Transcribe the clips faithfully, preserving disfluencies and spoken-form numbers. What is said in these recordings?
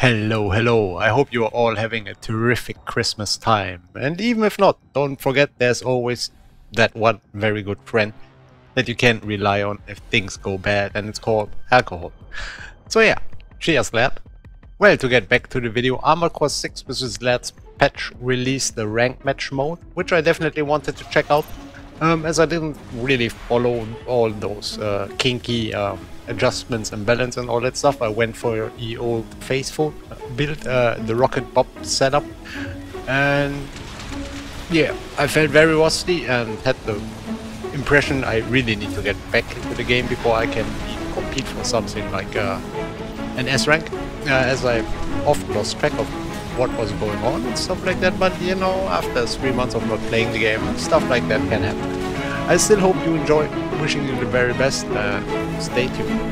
Hello, hello. I hope you are all having a terrific Christmas time. And even if not, don't forget there's always that one very good friend that you can rely on if things go bad, and it's called alcohol. So yeah, cheers lad. Well, to get back to the video, Armored Core six with this lad's patch released the ranked match mode, which I definitely wanted to check out, um, as I didn't really follow all those uh, kinky um, adjustments and balance and all that stuff. I went for the old faithful build, uh, the rocket bob setup, and yeah, I felt very rusty and had the impression I really need to get back into the game before I can compete for something like uh, an S rank, uh, as I often lost track of what was going on and stuff like that. But you know, after three months of not playing the game, stuff like that can happen. I still hope you enjoy, wishing you the very best, uh, stay tuned.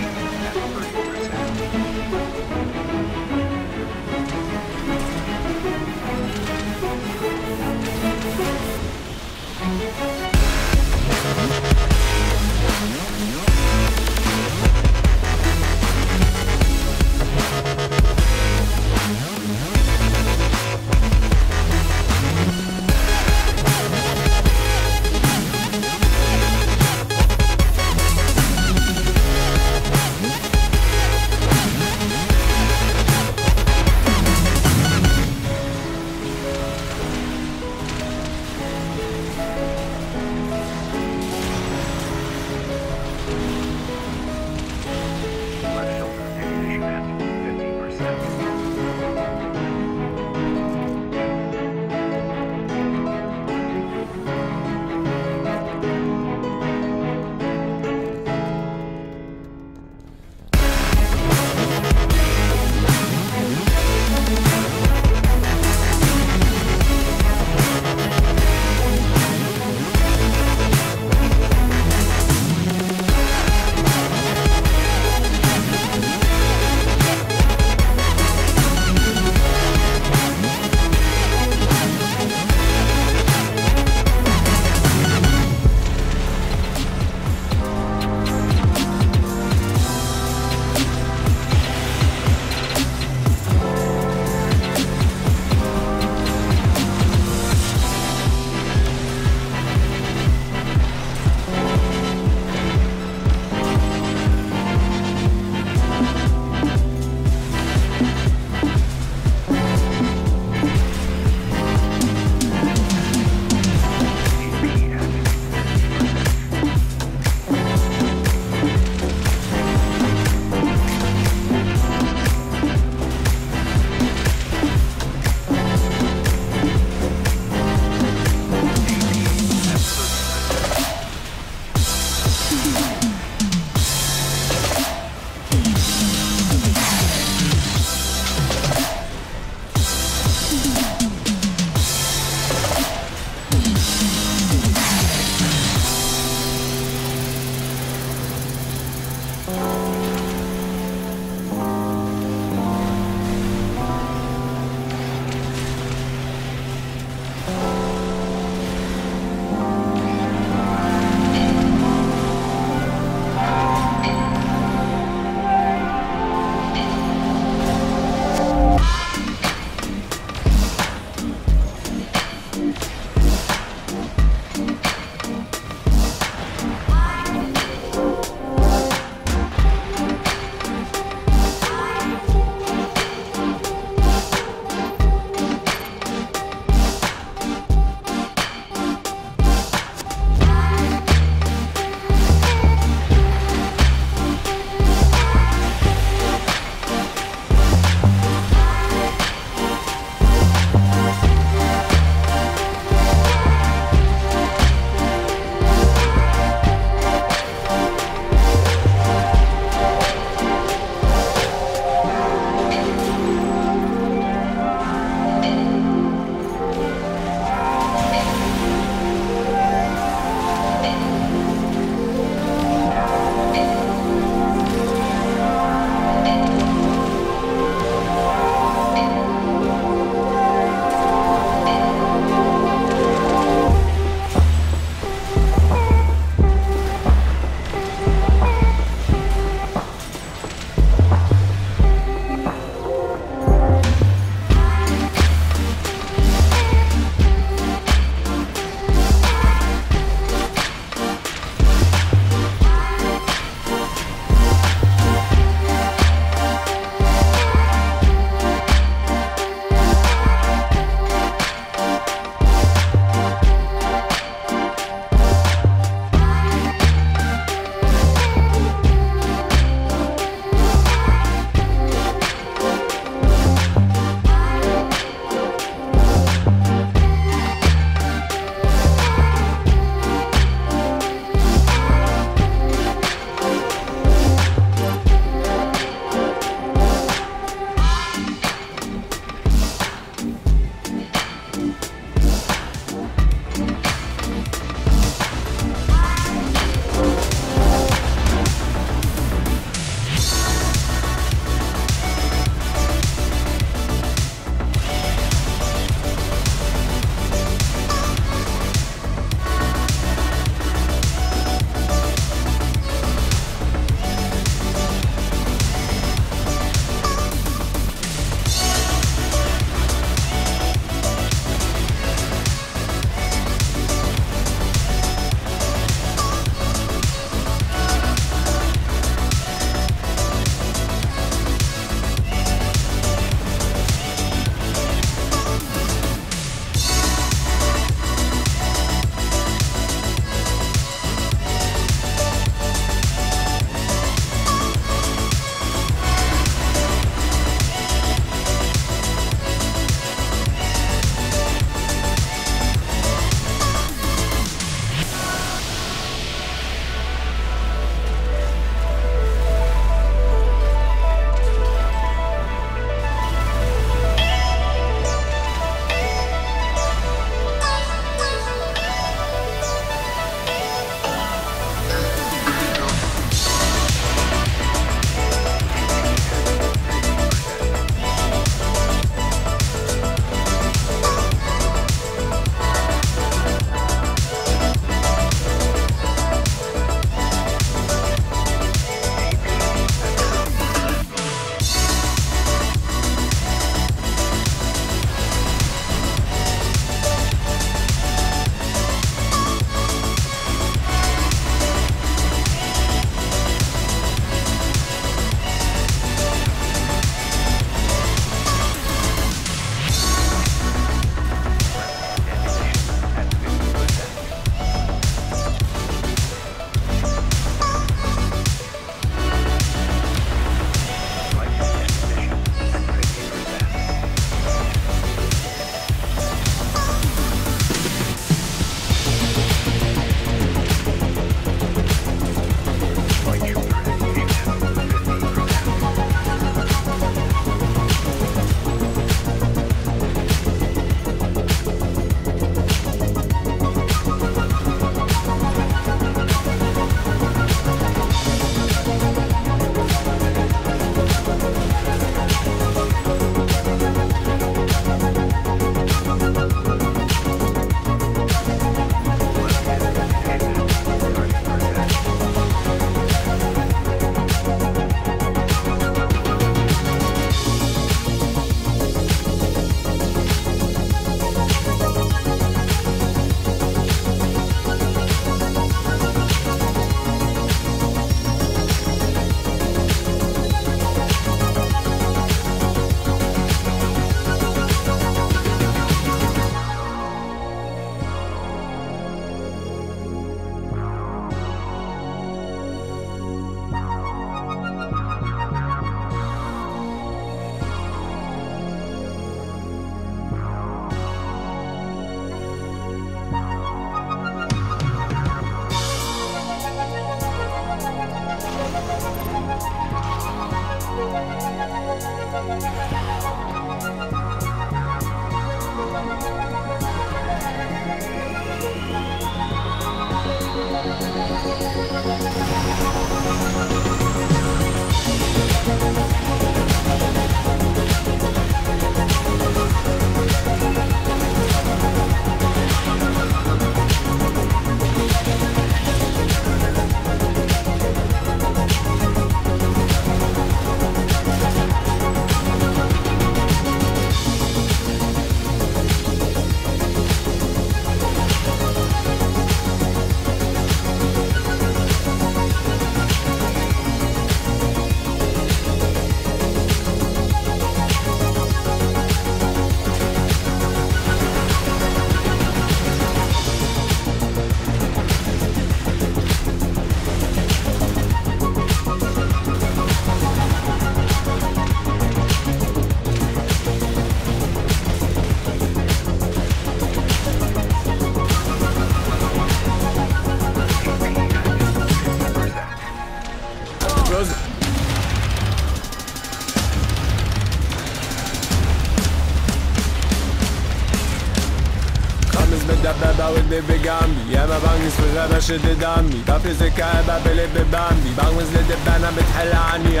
بدب بباود ببگمی یه ببنگیس بغبه شده دمی بفیز که ببله ببمی بغمز لده بنم بتحلعنی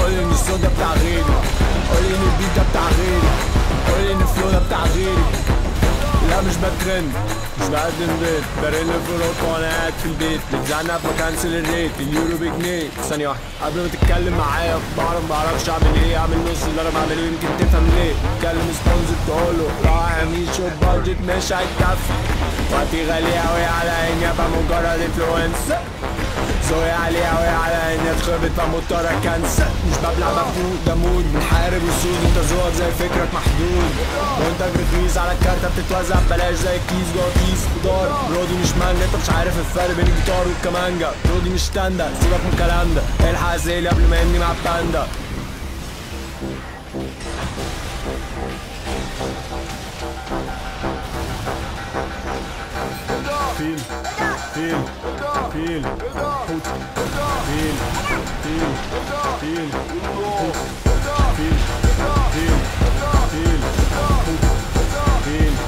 قولینی صدب تغییری قولینی بیدب تغییری قولینی فلودب تغییری لا مش بترند مش بقدم بيت برن الفروق وانا قاعد في البيت بتزنق وكنسل الريت اليورو بجنيه ثانية واحدة قبل ما تتكلم معايا بعرف معرفش اعمل ايه اعمل نص اللي انا بعمله يمكن تفهم ليه تكلم سبونسر تقوله رايح اعمل شو بادجت مش هيكفي وقتي غالي اوي على اني ابقى مجرد انفلونسر ذوقي عالي اوي على اني اتخبط فمضطر اكنسل مش ببلع مفروض ده مود بنحارب وسود انت ذوقك زي فكرك محدود وانتك رخيص على الكارتة بتتوزع ببلاش زي الكيس جوه كيس خضار رودي مش مانجا انت مش عارف الفرق بين الجيتار والكمانجا رودي مش تاندا سيبك من الكلام ده الحق اسئلي قبل ما اني مع الباندا فيل فيل فيل حوت فيل فيل فيل حوت فيل فيل فيل حوت فيل فيل فيل فيل فيل حوت فيل فيل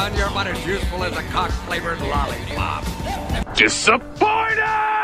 son, you're about as useful as a cock-flavored lollipop. Disappointed!